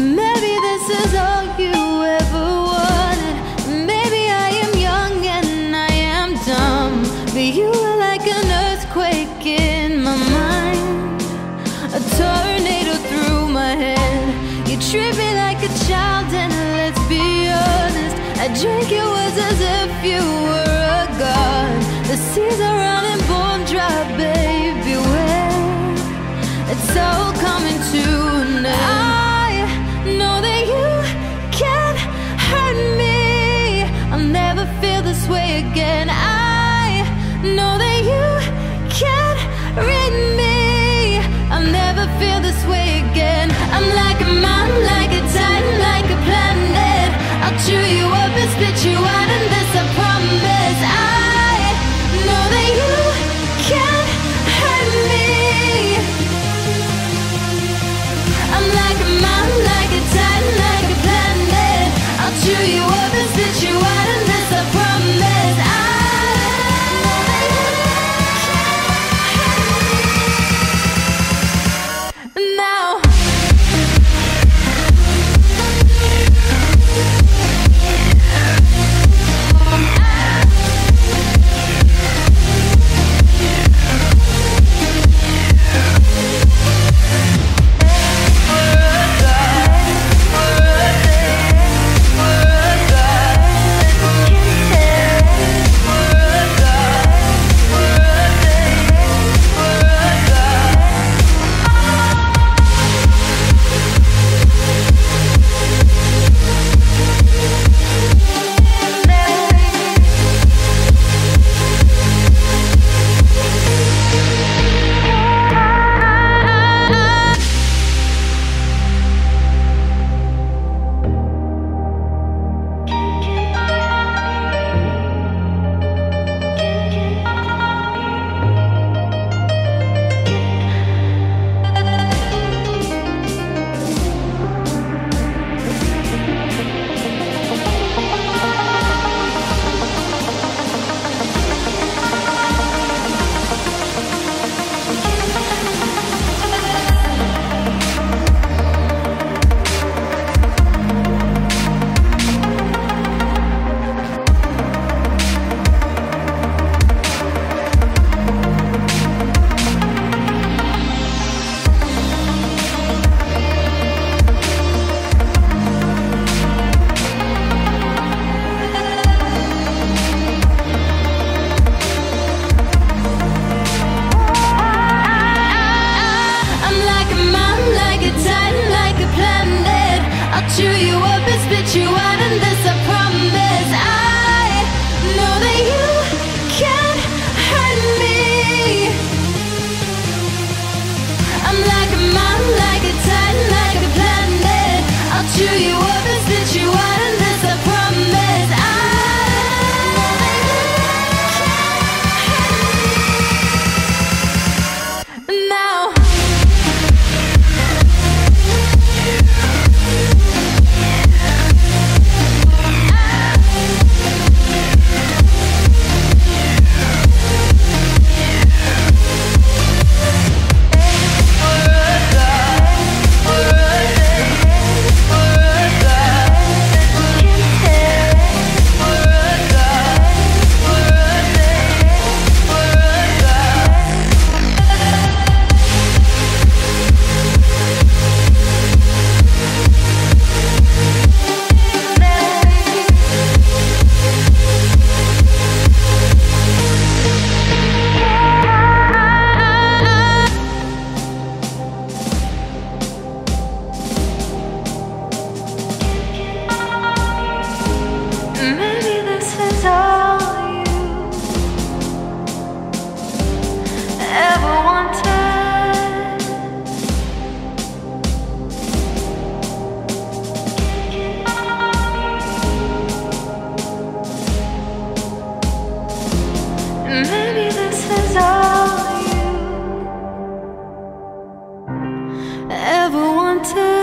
Maybe this is all you ever wanted. Maybe I am young and I am dumb, but you were like an earthquake in my mind, a tornado through my head. You treat me like a child and let's be honest, I drank your words as if you were a god. The seas are running bone dry, baby, where it's all coming to an end. Know that you can't hurt me, I'll never feel this way again. I know that you can't read me, I'll never feel this way again. I'm like a mountain, like a titan, like a planet, I'll chew you up and spit you out, and this I promise. I know that you can't hurt me. I'm like a mountain, like chew you up and spit you out, and that's a promise. Ever wanted.